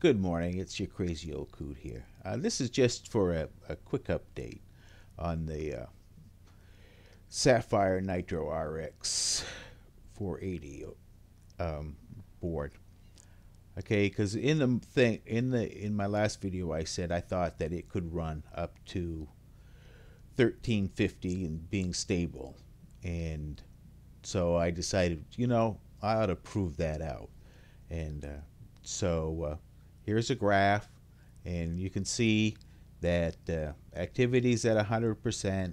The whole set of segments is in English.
Good morning, it's your Crazy Old Coot here. This is just for a quick update on the Sapphire Nitro RX 480 board. Okay, because in my last video I said I thought that it could run up to 1350 and being stable, and so I decided, you know, I ought to prove that out, and so here's a graph, and you can see that activity's at 100%,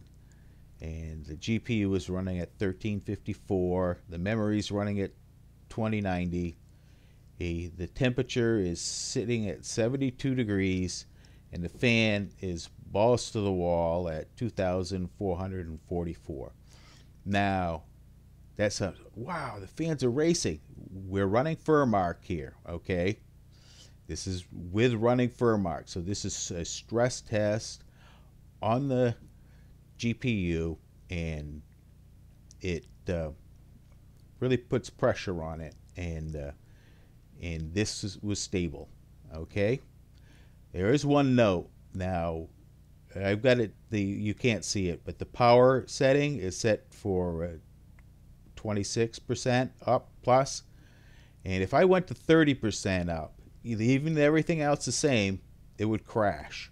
and the GPU is running at 1354, the memory's running at 2090, the temperature is sitting at 72 degrees, and the fan is balls to the wall at 2,444. Now, that's a wow, the fans are racing. We're running FurMark here, okay? This is with running FurMark. So this is a stress test on the GPU, and it really puts pressure on it, and this was stable, okay? There is one note. Now, I've got it, you can't see it, but the power setting is set for 26% up plus, and if I went to 30% up, even everything else the same, it would crash.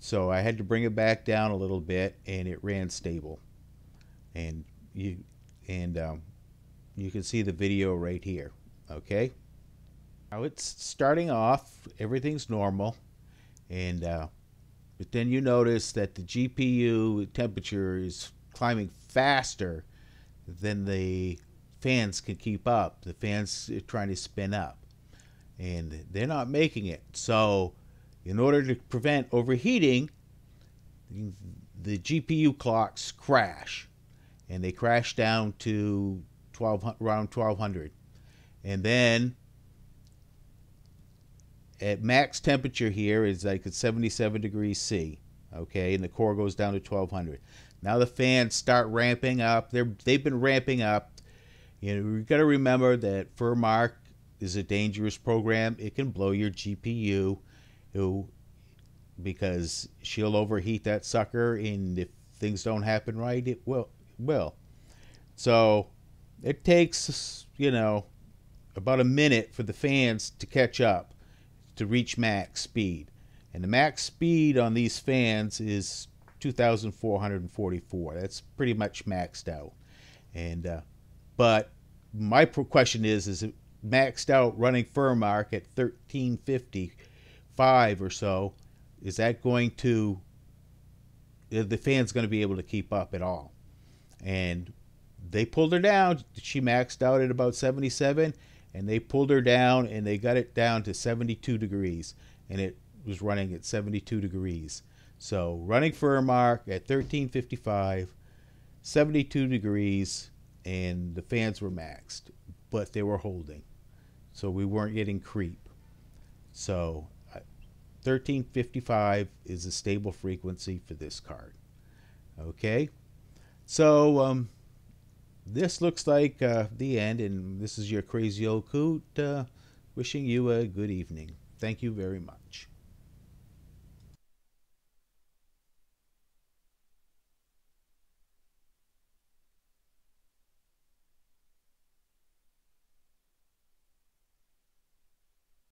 So I had to bring it back down a little bit, and it ran stable. And you can see the video right here. Okay. Now it's starting off, everything's normal, and but then you notice that the GPU temperature is climbing faster than the fans can keep up. The fans are trying to spin up, and they're not making it. So in order to prevent overheating, the GPU clocks crash, and they crash down to around 1200. And then at max temperature here is like at 77 degrees C, okay, and the core goes down to 1200. Now the fans start ramping up. They've been ramping up. You know, you got to remember that FurMark is a dangerous program. It can blow your GPU, because she'll overheat that sucker, and if things don't happen right, it will. So it takes, you know, about a minute for the fans to catch up to reach max speed, and the max speed on these fans is 2,444. That's pretty much maxed out. And but my question is it maxed out running FurMark at 1355 or so? Is that going to, the fan's going to be able to keep up at all? And they pulled her down. She maxed out at about 77, and they pulled her down, and they got it down to 72 degrees, and it was running at 72 degrees. So running FurMark at 1355, 72 degrees, and the fans were maxed, but they were holding. So we weren't getting creep. So 1355 is a stable frequency for this card. Okay, so this looks like the end, and this is your Crazy Old Coot wishing you a good evening. Thank you very much.